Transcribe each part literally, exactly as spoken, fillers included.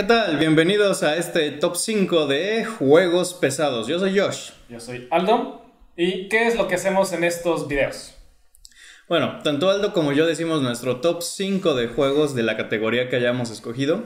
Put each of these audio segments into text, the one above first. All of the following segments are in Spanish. ¿Qué tal? Bienvenidos a este top cinco de juegos pesados. Yo soy Josh. Yo soy Aldo. ¿Y qué es lo que hacemos en estos videos? Bueno, tanto Aldo como yo decimos nuestro top cinco de juegos de la categoría que hayamos escogido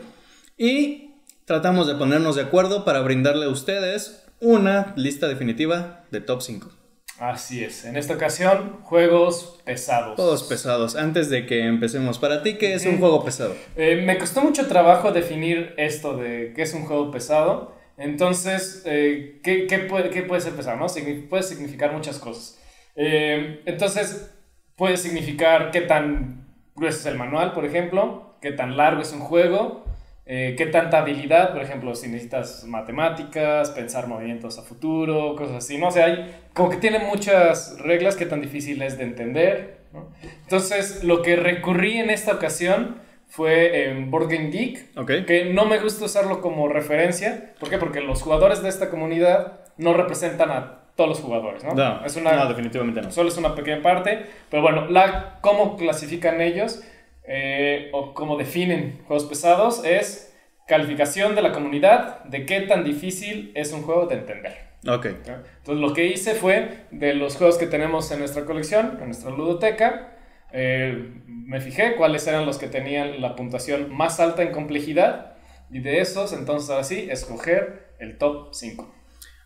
y tratamos de ponernos de acuerdo para brindarle a ustedes una lista definitiva de top cinco. Así es, en esta ocasión, juegos pesados. Juegos pesados, antes de que empecemos, para ti, ¿qué es un juego pesado? Eh, me costó mucho trabajo definir esto de qué es un juego pesado. Entonces, eh, ¿qué, qué, puede, ¿qué puede ser pesado? ¿No? Sign- puede significar muchas cosas. eh, Entonces, puede significar qué tan grueso es el manual, por ejemplo, qué tan largo es un juego, eh, qué tanta habilidad, por ejemplo, si necesitas matemáticas, pensar movimientos a futuro, cosas así, ¿no? O sea, hay, como que tiene muchas reglas, qué tan difícil es de entender, ¿no? Entonces, lo que recurrí en esta ocasión fue en Board Game Geek, okay. Que no me gusta usarlo como referencia. ¿Por qué? Porque los jugadores de esta comunidad no representan a todos los jugadores, ¿no? No, es una, no, definitivamente no. Solo es una pequeña parte, pero bueno, la, cómo clasifican ellos eh, o cómo definen juegos pesados es calificación de la comunidad de qué tan difícil es un juego de entender. Ok. Entonces lo que hice fue de los juegos que tenemos en nuestra colección, en nuestra ludoteca, eh, me fijé cuáles eran los que tenían la puntuación más alta en complejidad y de esos, entonces ahora sí, escoger el top cinco.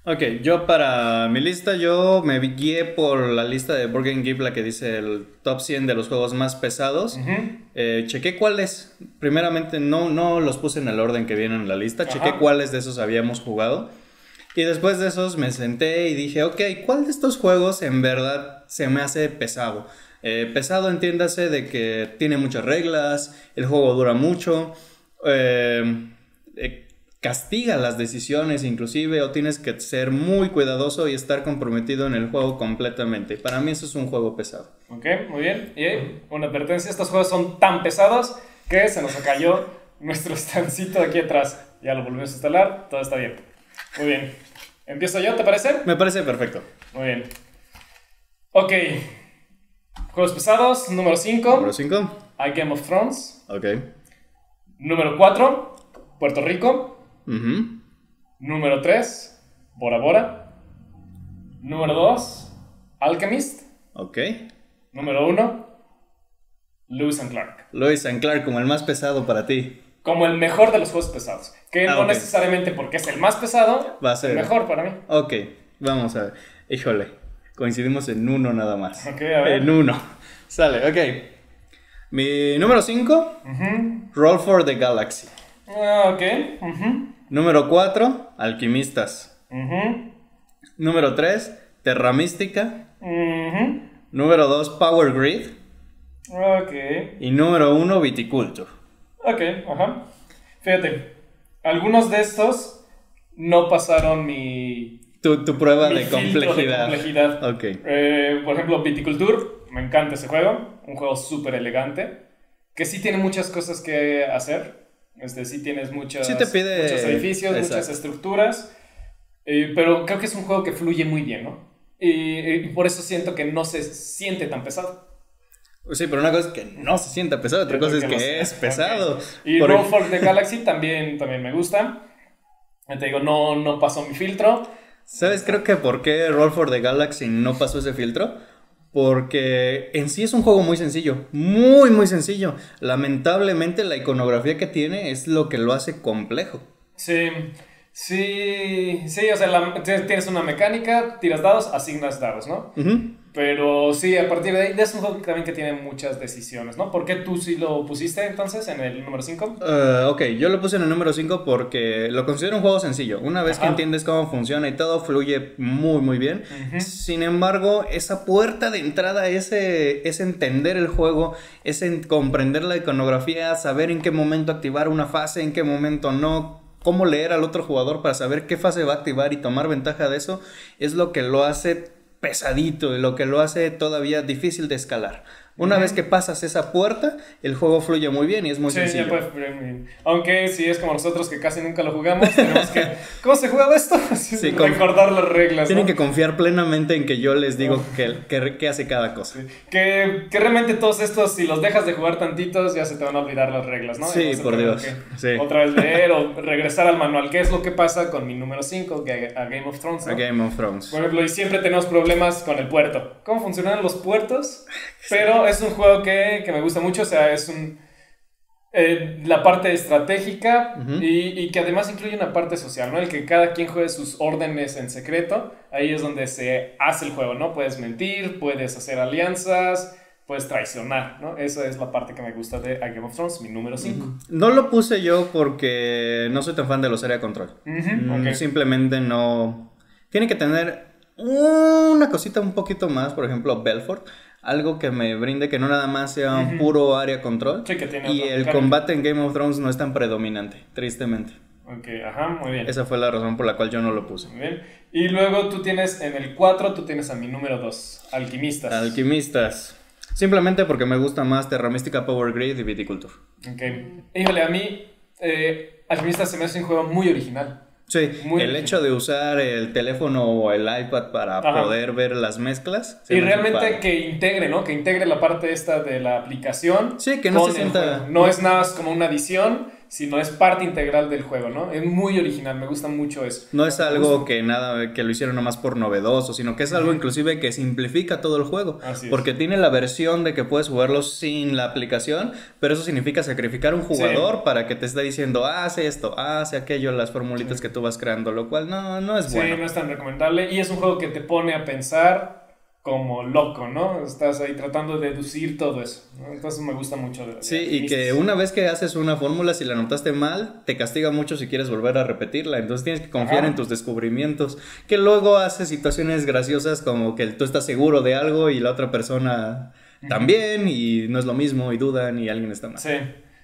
Ok, yo para mi lista, yo me guié por la lista de Board Game Geek, la que dice el top cien de los juegos más pesados. Uh-huh. eh, Chequé cuáles, primeramente no, no los puse en el orden que vienen en la lista. Ajá. Chequé cuáles de esos habíamos jugado. Y después de esos me senté y dije, ok, ¿cuál de estos juegos en verdad se me hace pesado? Eh, pesado entiéndase de que tiene muchas reglas, el juego dura mucho, eh, eh, castiga las decisiones inclusive, o tienes que ser muy cuidadoso y estar comprometido en el juego completamente. Para mí eso es un juego pesado. Ok, muy bien. Y una advertencia, estos juegos son tan pesados que se nos cayó nuestro estancito aquí atrás. Ya lo volvimos a instalar, todo está bien. Muy bien. ¿Empiezo yo, te parece? Me parece perfecto. Muy bien. Ok. Juegos pesados, número cinco. Número cinco. A Game of Thrones. Ok. Número cuatro. Puerto Rico. Uh-huh. Número tres, Bora Bora. Número dos, Alchemist. Ok. Número uno, Lewis and Clark. Lewis and Clark, como el más pesado para ti. Como el mejor de los juegos pesados. Que ah, no okay. necesariamente porque es el más pesado, va a ser el mejor para mí. Ok, vamos a ver. Híjole, coincidimos en uno nada más. Ok, a ver. En uno. Sale, ok. Mi número cinco, uh-huh. Roll for the Galaxy. Ah, ok. Uh-huh. Número cuatro, Alquimistas. Uh-huh. Número tres, Terra Mystica. Uh-huh. Número dos, Power Grid. Ok. Y número uno, Viticulture. Ok, ajá. Fíjate, algunos de estos no pasaron mi... Tu, tu prueba mi de, complejidad. de complejidad. Ok. Eh, por ejemplo, Viticulture, me encanta ese juego. Un juego súper elegante, que sí tiene muchas cosas que hacer. Este, sí tienes muchas, sí te pide, muchos edificios, exacto. muchas estructuras, eh, pero creo que es un juego que fluye muy bien, ¿no? Y, y por eso siento que no se siente tan pesado. Sí, pero una cosa es que no se sienta pesado, otra Yo cosa es que, que no es pesado. Okay. Y Roll for the Galaxy también, también me gusta. Te digo, no, no pasó mi filtro. ¿Sabes? Creo que por qué Roll for the Galaxy no pasó ese filtro. Porque en sí es un juego muy sencillo, muy muy sencillo. Lamentablemente la iconografía que tiene es lo que lo hace complejo. Sí, sí, sí, o sea, la, tienes una mecánica, tiras dados, asignas dados, ¿no? Uh-huh. Pero sí, a partir de ahí, es un juego también que tiene muchas decisiones, ¿no? ¿Por qué tú sí lo pusiste entonces en el número cinco? Uh, ok, yo lo puse en el número cinco porque lo considero un juego sencillo. Una vez Ajá. que entiendes cómo funciona y todo, fluye muy muy bien. Uh-huh. Sin embargo, esa puerta de entrada, ese, ese entender el juego, ese comprender la iconografía, saber en qué momento activar una fase, en qué momento no, cómo leer al otro jugador para saber qué fase va a activar y tomar ventaja de eso, es lo que lo hace pesadito y lo que lo hace todavía difícil de escalar. Una uh-huh. vez que pasas esa puerta, el juego fluye muy bien y es muy sí, sencillo. Ya puede, aunque si es como nosotros que casi nunca lo jugamos, tenemos que... ¿Cómo se jugaba esto? Sí, recordar las reglas. Tienen ¿no? que confiar plenamente en que yo les digo que, que, que hace cada cosa. Sí. Que, que realmente todos estos, si los dejas de jugar tantitos, ya se te van a olvidar las reglas, ¿no? Sí, por Dios. Sí. Otra vez leer o regresar al manual. ¿Qué es lo que pasa con mi número cinco? A Game of Thrones, ¿no? A Game of Thrones. Por ejemplo, y siempre tenemos problemas con el puerto. ¿Cómo funcionan los puertos? Pero es un juego que, que me gusta mucho, o sea, es un eh, la parte estratégica uh-huh. y, y que además incluye una parte social, ¿no? El que cada quien juegue sus órdenes en secreto, ahí es donde se hace el juego, ¿no? Puedes mentir, puedes hacer alianzas, puedes traicionar, ¿no? Esa es la parte que me gusta de A Game of Thrones, mi número cinco. Uh-huh. No lo puse yo porque no soy tan fan de los área control. Uh-huh. Okay. Simplemente no... Tiene que tener una cosita un poquito más, por ejemplo, Belfort. Algo que me brinde que no nada más sea un uh-huh. puro área control. Sí, que tiene y el cariño. Combate en Game of Thrones no es tan predominante, tristemente. Ok, ajá, muy bien. Esa fue la razón por la cual yo no lo puse. Muy bien. Y luego tú tienes en el cuatro, tú tienes a mi número dos, Alquimistas. Alquimistas. Simplemente porque me gusta más Terra Mystica, Power Grid y Viticulture. Ok. Híjole, a mí eh, Alquimistas se me hace un juego muy original. Sí, muy el bien. Hecho de usar el teléfono o el iPad para Ajá. poder ver las mezclas. Y realmente para... que integre, ¿no? Que integre la parte esta de la aplicación. Sí, que no se sienta... No, no es nada más como una adición, sino es parte integral del juego, ¿no? Es muy original, me gusta mucho eso. No es algo que nada que lo hicieron nomás por novedoso, sino que es algo inclusive que simplifica todo el juego. Así porque es. Tiene la versión de que puedes jugarlo sin la aplicación, pero eso significa sacrificar un jugador sí. para que te esté diciendo, ah, haz esto, ah, haz aquello, las formulitas sí. que tú vas creando, lo cual no, no es bueno. Sí, no es tan recomendable y es un juego que te pone a pensar... como loco, ¿no? Estás ahí tratando de deducir todo eso, ¿no? Entonces me gusta mucho. De, de sí, y que una vez que haces una fórmula, si la anotaste mal, te castiga mucho si quieres volver a repetirla. Entonces tienes que confiar Ajá. en tus descubrimientos, que luego hace situaciones graciosas como que tú estás seguro de algo y la otra persona también, y no es lo mismo, y dudan, y alguien está mal. Sí,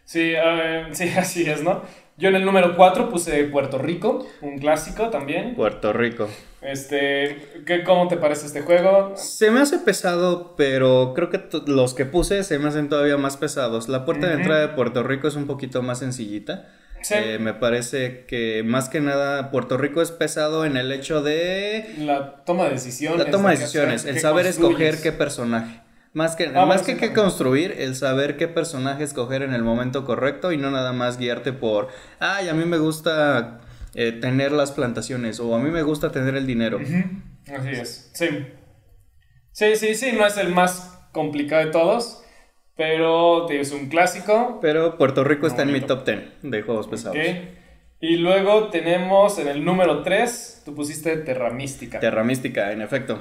sí, uh, sí, así es, ¿no? Yo en el número cuatro puse Puerto Rico, un clásico también. Puerto Rico. Este, ¿qué, ¿Cómo te parece este juego? Se me hace pesado, pero creo que los que puse se me hacen todavía más pesados. La puerta uh-huh. de entrada de Puerto Rico es un poquito más sencillita. Sí. Eh, me parece que más que nada Puerto Rico es pesado en el hecho de... La toma de decisiones. La toma de decisiones, el saber escoger qué personaje. Más que, ah, más que qué construir, el saber qué personaje escoger en el momento correcto y no nada más guiarte por, ay, a mí me gusta eh, tener las plantaciones o a mí me gusta tener el dinero. Uh-huh. Así es, sí. Sí, sí, sí, no es el más complicado de todos, pero es un clásico. Pero Puerto Rico no, está en mi top diez de juegos pesados. Okay. Y luego tenemos en el número tres, tú pusiste Terra Mystica. Terra Mystica, en efecto.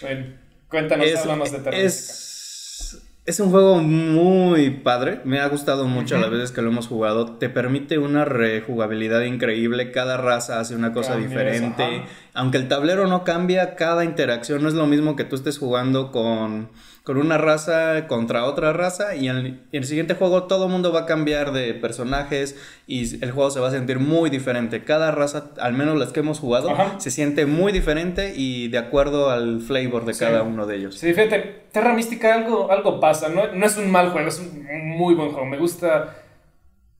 Bueno. Cuéntanos, es, hablamos de Terra es, es un juego muy padre. Me ha gustado mucho uh-huh. las veces que lo hemos jugado. Te permite una rejugabilidad increíble. Cada raza hace una cosa Cambios, diferente. Ajá. Aunque el tablero no cambia, cada interacción no es lo mismo que tú estés jugando con, con una raza contra otra raza. Y en el, en el siguiente juego todo el mundo va a cambiar de personajes y el juego se va a sentir muy diferente. Cada raza, al menos las que hemos jugado, ajá. se siente muy diferente y de acuerdo al flavor de sí. cada uno de ellos. Sí, fíjate, Terra Mystica algo, algo pasa, no, no es un mal juego, es un muy buen juego. Me gusta,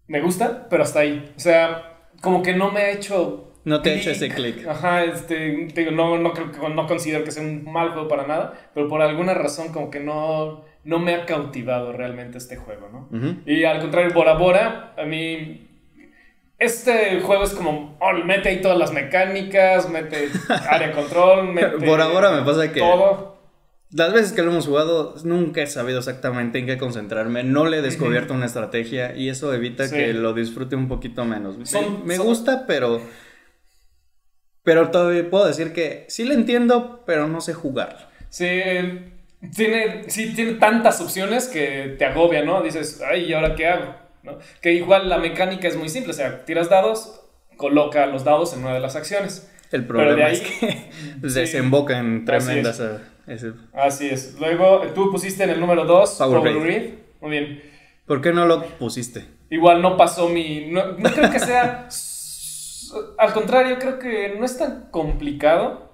me gusta, pero hasta ahí. O sea, como que no me ha hecho... No te he hecho ese click. Ajá, este, te digo, no, no, creo, no considero que sea un mal juego para nada, pero por alguna razón como que no, no me ha cautivado realmente este juego, ¿no? Uh-huh. Y al contrario, Bora Bora, a mí... Este juego es como, oh, mete ahí todas las mecánicas, mete área control, mete... Bora Bora me pasa que... Todo. Las veces que lo hemos jugado, nunca he sabido exactamente en qué concentrarme. No le he descubierto uh-huh. una estrategia y eso evita sí. que lo disfrute un poquito menos. Son, me son... gusta, pero... Pero todavía puedo decir que sí lo entiendo, pero no sé jugarlo. Sí, tiene, sí, tiene tantas opciones que te agobia, ¿no? Dices, ay, ¿y ahora qué hago? ¿No? Que igual la mecánica es muy simple, o sea, tiras dados, coloca los dados en una de las acciones. El problema pero de ahí, es que sí, desemboca en tremendas... Así es. Ese... así es. Luego, tú pusiste en el número dos, Power, Power Grid. Grid. Muy bien. ¿Por qué no lo pusiste? Igual no pasó mi... No, no creo que sea... Al contrario, creo que no es tan complicado.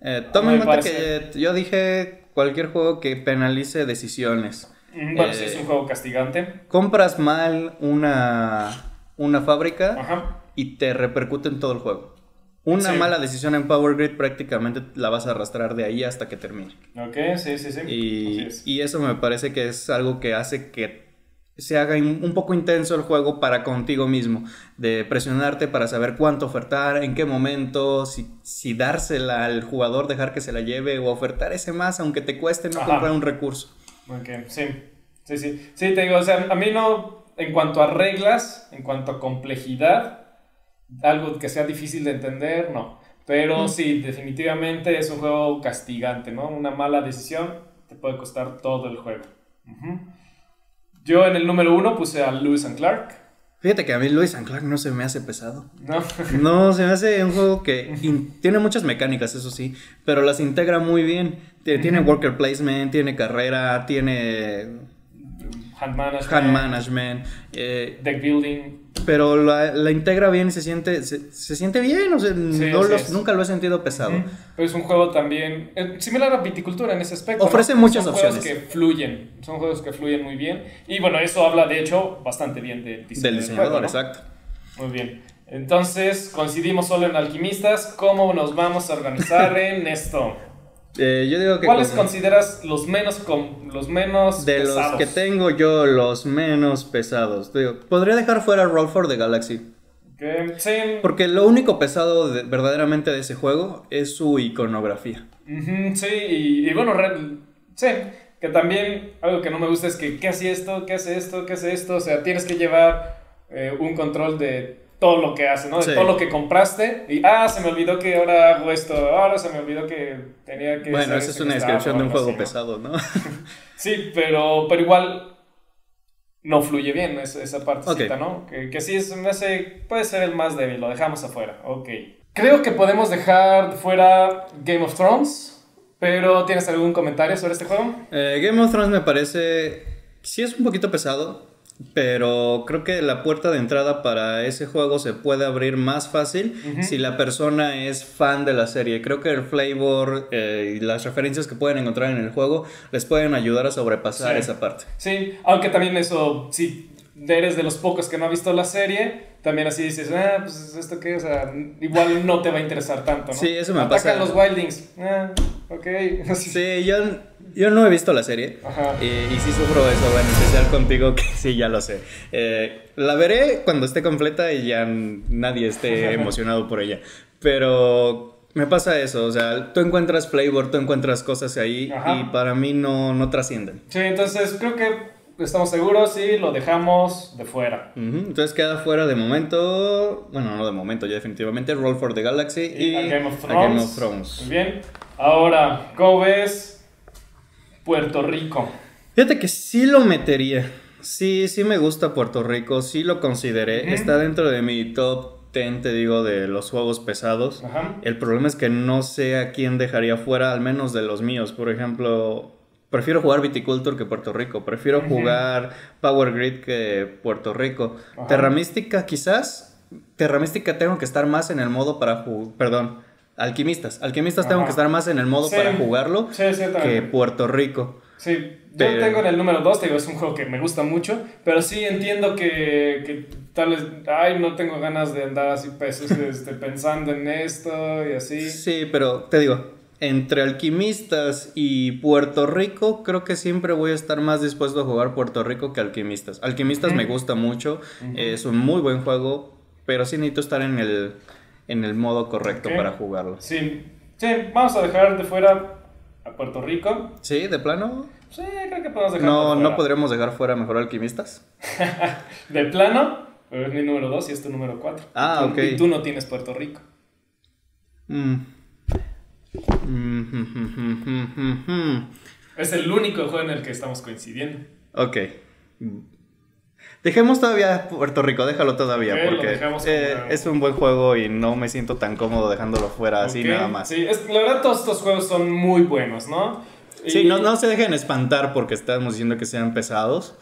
Eh, toma en cuenta que yo dije cualquier juego que penalice decisiones. Bueno, eh, si es un juego castigante. Compras mal una, una fábrica, ajá, y te repercute en todo el juego. Una sí. mala decisión en Power Grid prácticamente la vas a arrastrar de ahí hasta que termine. Ok, sí, sí, sí. Y, es. y eso me parece que es algo que hace que se haga un poco intenso el juego para contigo mismo. De presionarte para saber cuánto ofertar, en qué momento, si, si dársela al jugador, dejar que se la lleve o ofertar ese más, aunque te cueste no, ajá, comprar un recurso. Ok, sí, sí, sí. Sí, te digo, o sea, a mí no, en cuanto a reglas, en cuanto a complejidad... algo que sea difícil de entender, no. Pero mm. sí, definitivamente es un juego castigante, ¿no? Una mala decisión te puede costar todo el juego. Uh-huh. Yo en el número uno puse a Lewis and Clark. Fíjate que a mí Lewis and Clark no se me hace pesado. No, no se me hace un juego que tiene muchas mecánicas, eso sí, pero las integra muy bien. Tiene uh-huh. worker placement, tiene carrera, tiene... hand management, hand management eh, deck building. Pero la, la integra bien y se siente, se, se siente bien, o sea, sí, no los, nunca lo he sentido pesado. Uh-huh. Pero es un juego también eh, similar a Viticulture en ese aspecto. Ofrece ¿no? muchas son opciones. Juegos que fluyen, son juegos que fluyen muy bien. Y bueno, eso habla de hecho bastante bien del diseñador. Del diseñador, juego, ¿no? Exacto. Muy bien. Entonces, coincidimos solo en Alquimistas. ¿Cómo nos vamos a organizar en esto? Eh, yo digo que ¿cuáles con... consideras los menos, com... los menos de pesados? Los que tengo yo, los menos pesados. Digo, podría dejar fuera Roll for the Galaxy. Okay. Sí. Porque lo único pesado de, verdaderamente de ese juego es su iconografía. Uh-huh, sí, y, y bueno, re... sí, que también algo que no me gusta es que ¿qué hace esto? ¿Qué hace esto? ¿Qué hace esto? O sea, tienes que llevar eh, un control de... todo lo que hace, ¿no? Sí. Todo lo que compraste. Y, ah, se me olvidó que ahora hago esto. Ahora se me olvidó que tenía que... Bueno, esa es una descripción de un juego así, ¿no? pesado, ¿no? Sí, pero, pero igual... no fluye bien esa, esa partecita, okay, ¿no? Que, que sí, es, me hace, puede ser el más débil. Lo dejamos afuera. Ok. Creo que podemos dejar fuera Game of Thrones. Pero, ¿tienes algún comentario sobre este juego? Eh, Game of Thrones me parece... sí es un poquito pesado... pero creo que la puerta de entrada para ese juego se puede abrir más fácil uh-huh. si la persona es fan de la serie. Creo que el flavor eh, y las referencias que pueden encontrar en el juego les pueden ayudar a sobrepasar sí. esa parte. Sí, aunque también eso, si eres de los pocos que no ha visto la serie, también así dices, ah, pues esto qué, o sea, igual no te va a interesar tanto, ¿no? Sí, eso me pasa. Atacan los Wildings, ah, ok. Sí, yo... Yo no he visto la serie eh, y sí sufro eso, bueno, en especial contigo que sí, ya lo sé. Eh, la veré cuando esté completa y ya nadie esté emocionado por ella. Pero me pasa eso, o sea, tú encuentras flavor, tú encuentras cosas ahí ajá. y para mí no, no trascienden. Sí, entonces creo que estamos seguros y lo dejamos de fuera. Uh-huh. Entonces queda fuera de momento, bueno, no de momento, ya definitivamente, Roll for the Galaxy y, y a Game of Thrones. A Game of Thrones. Muy bien, ahora, ¿cómo ves Puerto Rico? Fíjate que sí lo metería. Sí, sí me gusta Puerto Rico. Sí lo consideré. Uh-huh. Está dentro de mi top diez, te digo, de los juegos pesados. Uh-huh. El problema es que no sé a quién dejaría fuera, al menos de los míos. Por ejemplo, prefiero jugar Viticulture que Puerto Rico. Prefiero uh-huh. jugar Power Grid que Puerto Rico. Uh-huh. Terra Mystica, quizás. Terra Mystica tengo que estar más en el modo para jugar. Perdón. Alquimistas, Alquimistas ajá. tengo que estar más en el modo sí. para jugarlo sí, sí, que Puerto Rico. Sí, pero... yo tengo en el número dos, te digo, es un juego que me gusta mucho, pero sí entiendo que, que tal vez, ay, no tengo ganas de andar así pesos, este, pensando en esto y así. Sí, pero te digo, entre Alquimistas y Puerto Rico, creo que siempre voy a estar más dispuesto a jugar Puerto Rico que Alquimistas. Alquimistas uh-huh. me gusta mucho, uh-huh. es un muy buen juego, pero sí necesito estar en el... en el modo correcto okay. para jugarlo. Sí. Sí, vamos a dejar de fuera a Puerto Rico. ¿Sí? ¿De plano? Sí, creo que podemos dejar no, de fuera. ¿No podríamos dejar fuera mejor Alquimistas? ¿De plano? Pero es mi número dos y es tu número cuatro. Ah, tú, ok. Y tú no tienes Puerto Rico. Mm. Es el único juego en el que estamos coincidiendo. Ok. Dejemos todavía Puerto Rico, déjalo todavía, okay, porque eh, es un buen juego y no me siento tan cómodo dejándolo fuera así okay, nada más. Sí, es, la verdad todos estos juegos son muy buenos, ¿no? Y... sí, no, no se dejen espantar porque estamos diciendo que sean pesados.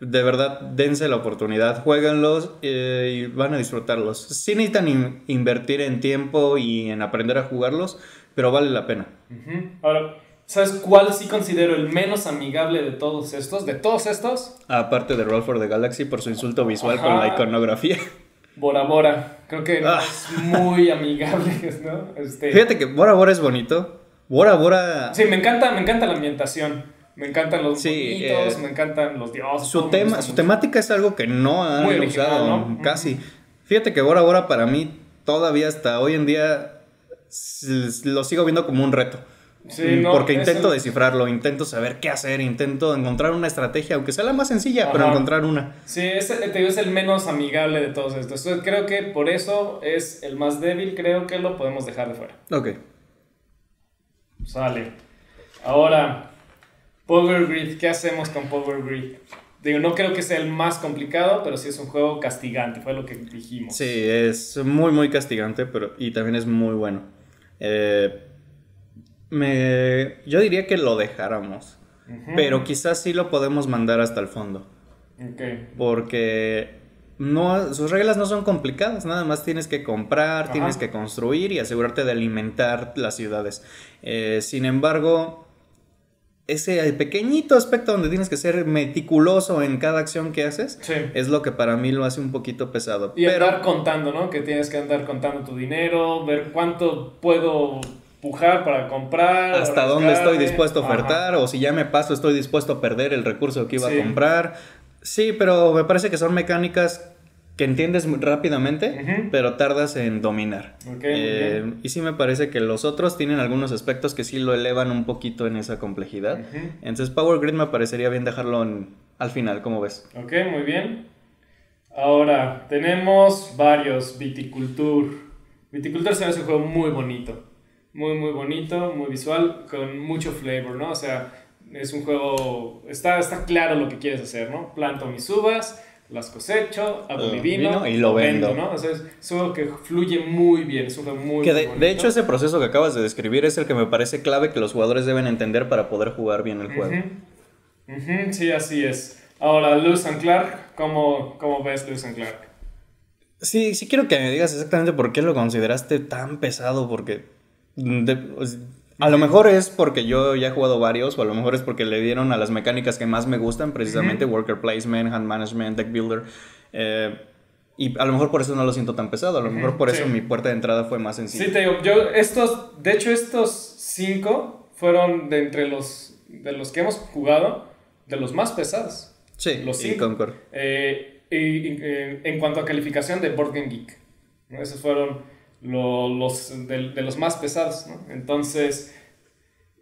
De verdad, dense la oportunidad, juéguenlos eh, y van a disfrutarlos. Sí necesitan in- invertir en tiempo y en aprender a jugarlos, pero vale la pena. Uh-huh. Ahora, ¿Sabes cuál sí considero el menos amigable de todos estos? ¿De todos estos? Aparte de Roll for the Galaxy por su insulto visual. Ajá. Con la iconografía. Bora Bora. Creo que ah. es muy amigable, ¿no? Este... Fíjate que Bora Bora es bonito. Bora Bora... Sí, me encanta, me encanta la ambientación. Me encantan los sí, bonitos, eh, me encantan los dioses. Su, tema, su temática es algo que no han muy usado, ¿no? Casi. Fíjate que Bora Bora para mí todavía hasta hoy en día lo sigo viendo como un reto. Sí, no, porque intento el... descifrarlo, intento saber qué hacer, intento encontrar una estrategia, aunque sea la más sencilla, ajá, pero encontrar una. Sí, ese te digo, es el menos amigable de todos estos. Entonces, creo que por eso es el más débil, creo que lo podemos dejar de fuera. Ok. Sale. Ahora, Power Grid, ¿qué hacemos con Power Grid? Digo, no creo que sea el más complicado, pero sí es un juego castigante, fue lo que dijimos. Sí, es muy muy castigante, pero y también es muy bueno. Eh... Me... Yo diría que lo dejáramos. Uh-huh. Pero quizás sí lo podemos mandar hasta el fondo. Okay. Porque no, sus reglas no son complicadas. Nada más tienes que comprar, uh-huh, tienes que construir y asegurarte de alimentar las ciudades. eh, Sin embargo, ese pequeñito aspecto donde tienes que ser meticuloso en cada acción que haces, sí, es lo que para mí lo hace un poquito pesado. Y pero... andar contando, ¿no? Que tienes que andar contando tu dinero, ver cuánto puedo... empujar para comprar, hasta dónde estoy dispuesto a ofertar, ajá, o si ya me paso estoy dispuesto a perder el recurso que iba, sí, a comprar. Sí, pero me parece que son mecánicas que entiendes rápidamente, uh-huh, pero tardas en dominar. Okay, eh, okay. Y sí me parece que los otros tienen algunos aspectos que sí lo elevan un poquito en esa complejidad. Uh-huh. Entonces Power Grid me parecería bien dejarlo en, al final, ¿cómo ves? Ok, muy bien. Ahora, tenemos varios. Viticulture. Viticulture se hace un juego muy bonito. Muy, muy bonito, muy visual, con mucho flavor, ¿no? O sea, es un juego... Está, está claro lo que quieres hacer, ¿no? Planto mis uvas, las cosecho, hago uh, mi vino... y lo vendo, vendo, ¿no? O sea, es un juego que fluye muy bien, es un juego muy, que de, muy bonito. De hecho, ese proceso que acabas de describir es el que me parece clave que los jugadores deben entender para poder jugar bien el juego. Uh-huh. Uh-huh. Sí, así es. Ahora, Lewis and Clark, ¿cómo, cómo ves Lewis and Clark? Sí, sí quiero que me digas exactamente por qué lo consideraste tan pesado, porque... De, a lo mejor es porque yo ya he jugado varios, o a lo mejor es porque le dieron a las mecánicas que más me gustan, precisamente, uh-huh, worker placement, hand management, deck builder, eh, y a lo mejor por eso no lo siento tan pesado, a lo, uh-huh, mejor por, sí, eso mi puerta de entrada fue más sencilla. Sí, te digo, yo estos, de hecho estos cinco fueron de entre los, de los que hemos jugado, de los más pesados. Sí, los cinco. Y eh, y, y, en cuanto a calificación de Board Game Geek, ¿no? Esos fueron... Los, de, de los más pesados, ¿no? Entonces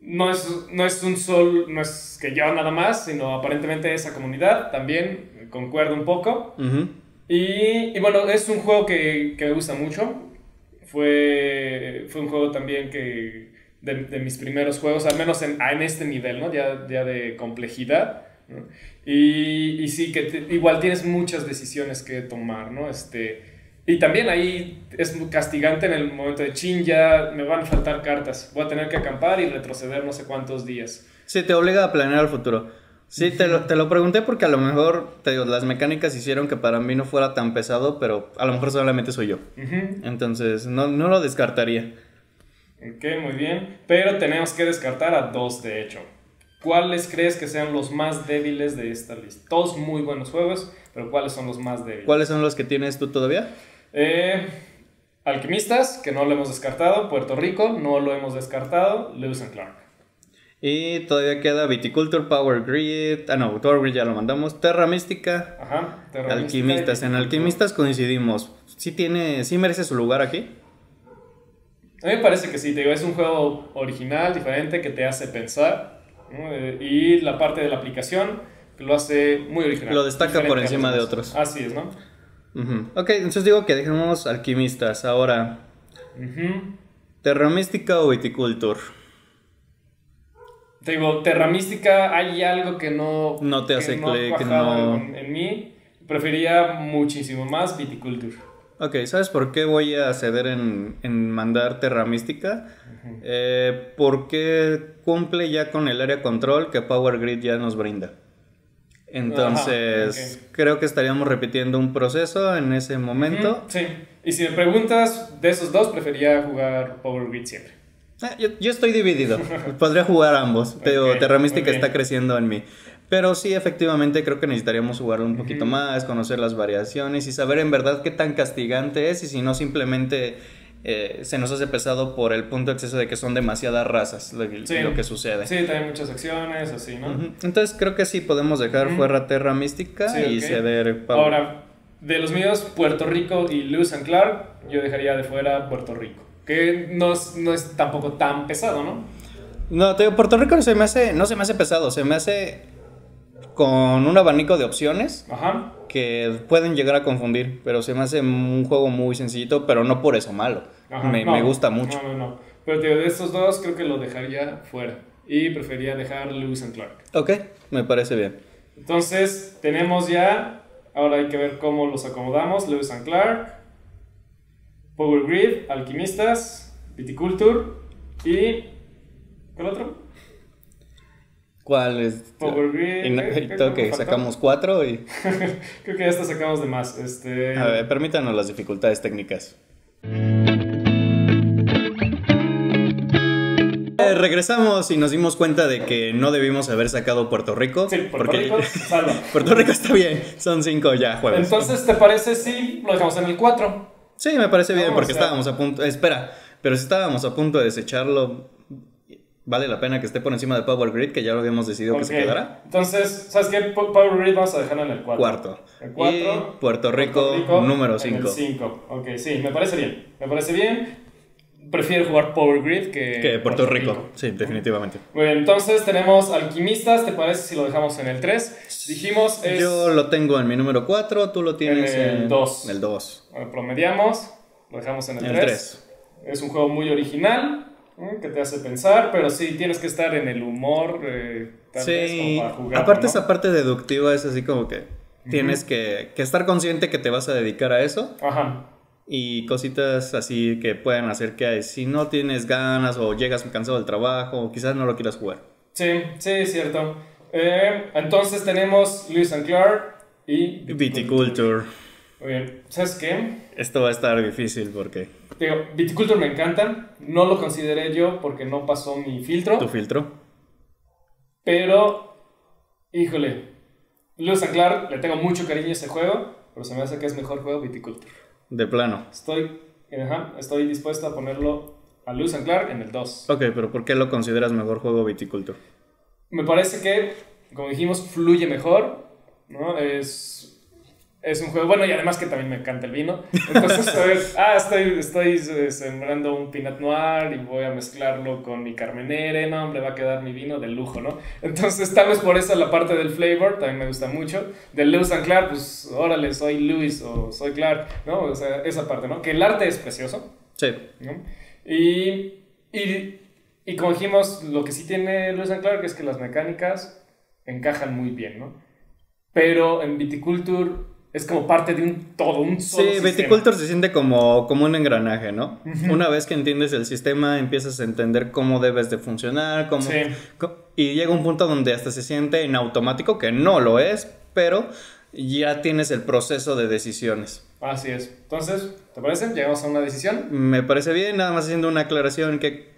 no es, no es un sol, no es que yo nada más, sino aparentemente esa comunidad también concuerda un poco, uh-huh, y, y bueno, es un juego que, que me gusta mucho. Fue, fue un juego también que de, de mis primeros juegos, al menos en, en este nivel, ¿no? Ya, ya de complejidad, ¿no? Y, y sí, que te, igual tienes muchas decisiones que tomar, ¿no? Este... Y también ahí es muy castigante en el momento de chin, ya me van a faltar cartas, voy a tener que acampar y retroceder no sé cuántos días. Sí, te obliga a planear el futuro. Sí, uh-huh, te, lo, te lo pregunté porque a lo mejor te digo, las mecánicas hicieron que para mí no fuera tan pesado, pero a lo mejor solamente soy yo. Uh-huh. Entonces no, no lo descartaría. Ok, muy bien, pero tenemos que descartar a dos de hecho. ¿Cuáles crees que sean los más débiles de esta lista? Todos muy buenos juegos, pero ¿cuáles son los más débiles? ¿Cuáles son los que tienes tú todavía? Eh, Alquimistas, que no lo hemos descartado. Puerto Rico, no lo hemos descartado. Lewis and Clark. Y todavía queda Viticulture, Power Grid. Ah, no, Power Grid ya lo mandamos. Terra Mystica. Ajá, Terra Alquimistas. Mística. En Alquimistas coincidimos. ¿Sí tiene, sí merece su lugar aquí? A mí me parece que sí. Te digo, es un juego original, diferente, que te hace pensar, ¿no? Eh, y la parte de la aplicación lo hace muy original. Lo destaca por encima de otros. Así es, ¿no? Uh-huh. Ok, entonces digo que dejemos Alquimistas ahora. Uh-huh. ¿Terra Mystica o Viticulture? Te digo, Terra Mystica, hay algo que no... No te hace clic, no... En, en mí, preferiría muchísimo más Viticulture. Ok, ¿sabes por qué voy a ceder en, en mandar Terra Mystica? Uh-huh. eh, porque cumple ya con el área control que Power Grid ya nos brinda. Entonces, ajá, okay, creo que estaríamos repitiendo un proceso en ese momento. Mm, sí, y si me preguntas, de esos dos, prefería jugar Power Grid siempre. Yo, yo estoy dividido. Podría jugar ambos. Okay, Terra Mystica okay. está creciendo en mí. Pero sí, efectivamente, creo que necesitaríamos jugarlo un poquito uh-huh. más, conocer las variaciones y saber en verdad qué tan castigante es. Y si no, simplemente eh, se nos hace pesado por el punto de exceso de que son demasiadas razas lo, sí. lo que sucede. Sí, también muchas acciones, así, ¿no? Uh-huh. Entonces, creo que sí podemos dejar uh-huh. fuera Terra Mystica sí, y okay. ceder... Pablo. Ahora, de los míos, Puerto Rico y Lewis and Clark, yo dejaría de fuera Puerto Rico. Que no es, no es tampoco tan pesado, ¿no? No, te digo, Puerto Rico se me hace, no se me hace pesado, se me hace con un abanico de opciones Ajá. que pueden llegar a confundir, pero se me hace un juego muy sencillito, pero no por eso malo. Ajá, me, no, me gusta mucho. No, no, no. Pero te digo, de estos dos creo que lo dejaría fuera y preferiría dejar Lewis and Clark. Ok, me parece bien. Entonces, tenemos ya, ahora hay que ver cómo los acomodamos, Lewis and Clark, Power Grid, Alquimistas, Viticulture y... ¿cuál otro? ¿Cuál es? Power Grid. No, creo que sacamos cuatro y... creo que ya hasta sacamos de más. Este... A ver, permítanos las dificultades técnicas. Eh, regresamos y nos dimos cuenta de que no debimos haber sacado Puerto Rico. Sí, Puerto porque... Rico, salva. Puerto Rico está bien, son cinco ya jueves. Entonces, ¿te parece si lo dejamos en el cuatro? Sí, me parece bien, no, porque o sea, estábamos a punto... Espera, pero si estábamos a punto de desecharlo, vale la pena que esté por encima de Power Grid, que ya lo habíamos decidido okay. que se quedara. Entonces, ¿sabes qué? Power Grid vamos a dejarlo en el cuatro. Cuarto. El cuatro. Y Puerto Rico, Puerto Rico número cinco. En el cinco. Ok, sí, me parece bien. Me parece bien. Prefiero jugar Power Grid que... Que Puerto, Puerto Rico. Rico. Sí, definitivamente. Muy bien, entonces tenemos Alquimistas, ¿te parece si lo dejamos en el tres? Dijimos... Es... Yo lo tengo en mi número cuatro, tú lo tienes en el dos. En el dos. Promediamos, lo dejamos en el, el tres. tres. Es un juego muy original, ¿eh? Que te hace pensar, pero sí, tienes que estar en el humor, eh, tal sí. vez como para jugar. Aparte, ¿no? Esa parte deductiva es así como que uh-huh. tienes que, que estar consciente que te vas a dedicar a eso. Ajá. Y cositas así que pueden hacer que si no tienes ganas o llegas cansado del trabajo, o quizás no lo quieras jugar. Sí, sí, es cierto. Eh, entonces tenemos Lewis and Clark y Viticulture. Muy bien, ¿sabes qué? Esto va a estar difícil porque... Digo, Viticulture me encanta, no lo consideré yo porque no pasó mi filtro. ¿Tu filtro? Pero, híjole, Lewis and Clark, le tengo mucho cariño a ese juego, pero se me hace que es mejor juego Viticulture. De plano. Estoy, ajá, estoy dispuesto a ponerlo a Lewis and Clark en el dos. Ok, pero ¿por qué lo consideras mejor juego Viticulture? Me parece que, como dijimos, fluye mejor, ¿no? Es... Es un juego, bueno, y además que también me encanta el vino. Entonces, estoy, ah, estoy, estoy sembrando un Pinot Noir y voy a mezclarlo con mi Carmenere. No, hombre, va a quedar mi vino de lujo, ¿no? Entonces, tal vez por eso la parte del flavor también me gusta mucho. Del Lewis and Clark, pues, órale, soy Lewis o soy Clark, ¿no? O sea, esa parte, ¿no? Que el arte es precioso. Sí. ¿No? Y, y, y como dijimos, lo que sí tiene Lewis and Clark es que las mecánicas encajan muy bien, ¿no? Pero en Viticulture... Es como parte de un todo, un solo sí, sistema. Viticulture se siente como, como un engranaje, ¿no? Uh-huh. Una vez que entiendes el sistema, empiezas a entender cómo debes de funcionar, cómo, sí. cómo, y llega un punto donde hasta se siente en automático, que no lo es, pero ya tienes el proceso de decisiones. Así es. Entonces, ¿te parece? ¿Llegamos a una decisión? Me parece bien, nada más haciendo una aclaración que...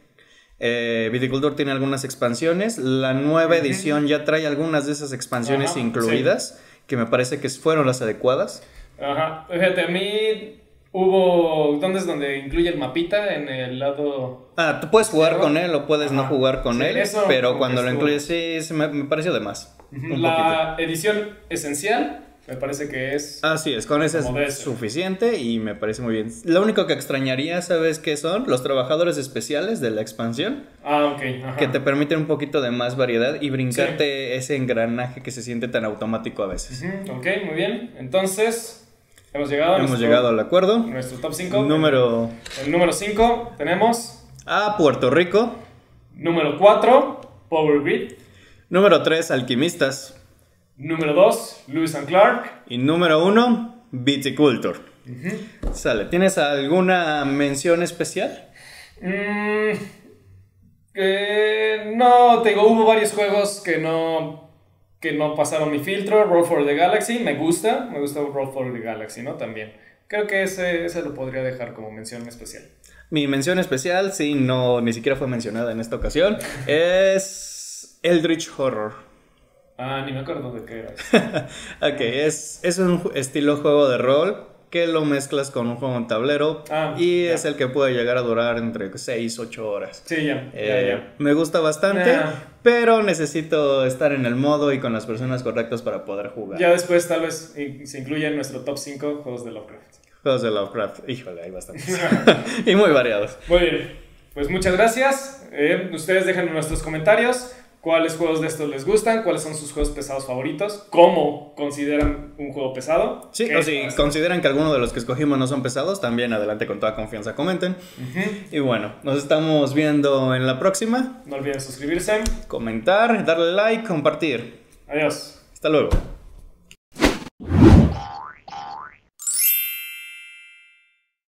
Eh, Viticulture tiene algunas expansiones. La nueva edición ya trae algunas de esas expansiones Ajá, incluidas sí. que me parece que fueron las adecuadas. Ajá, fíjate, a mí hubo... ¿Dónde es donde incluye el mapita? En el lado... Ah, tú puedes jugar con él o puedes Ajá. no jugar con sí, él eso, pero cuando lo incluyes sí, sí me, me pareció de más. Uh-huh. La poquito. Edición esencial me parece que es... Así es, con ese es suficiente y me parece muy bien. Lo único que extrañaría, ¿sabes qué son? Los trabajadores especiales de la expansión. Ah, ok. Ajá. Que te permiten un poquito de más variedad y brincarte sí. ese engranaje que se siente tan automático a veces. Uh-huh. Ok, muy bien. Entonces, hemos llegado a Hemos nuestro, llegado al acuerdo. Nuestro top cinco. Número... El número cinco tenemos... A Puerto Rico. Número cuatro, Power Grid. Número tres, Alquimistas. Número dos, Lewis and Clark. Y número uno, Viticulture. Uh-huh. Sale, ¿tienes alguna mención especial? Mm, eh, no, te digo, hubo varios juegos que no, que no pasaron mi filtro. Roll for the Galaxy, me gusta. Me gusta Roll for the Galaxy, ¿no? También. creo que ese, ese lo podría dejar como mención especial. Mi mención especial, sí, no, ni siquiera fue mencionada en esta ocasión, es Eldritch Horror. Ah, ni me acuerdo de qué era. Ok, es, es un estilo juego de rol que lo mezclas con un juego en tablero. Ah, y ya. Es el que puede llegar a durar entre seis, ocho horas. Sí, ya, eh, ya, ya. Me gusta bastante, nah. pero necesito estar en el modo y con las personas correctas para poder jugar. Ya después tal vez se incluye en nuestro top cinco juegos de Lovecraft. Juegos de Lovecraft, híjole, hay bastantes. Y muy variados. Muy bien, pues muchas gracias. eh, Ustedes dejen nuestros comentarios cuáles juegos de estos les gustan, cuáles son sus juegos pesados favoritos, cómo consideran un juego pesado. Sí, o si consideran que alguno de los que escogimos no son pesados, también adelante con toda confianza comenten. Uh-huh. Y bueno, nos estamos viendo en la próxima. No olviden suscribirse, comentar, darle like, compartir. Adiós. Hasta luego.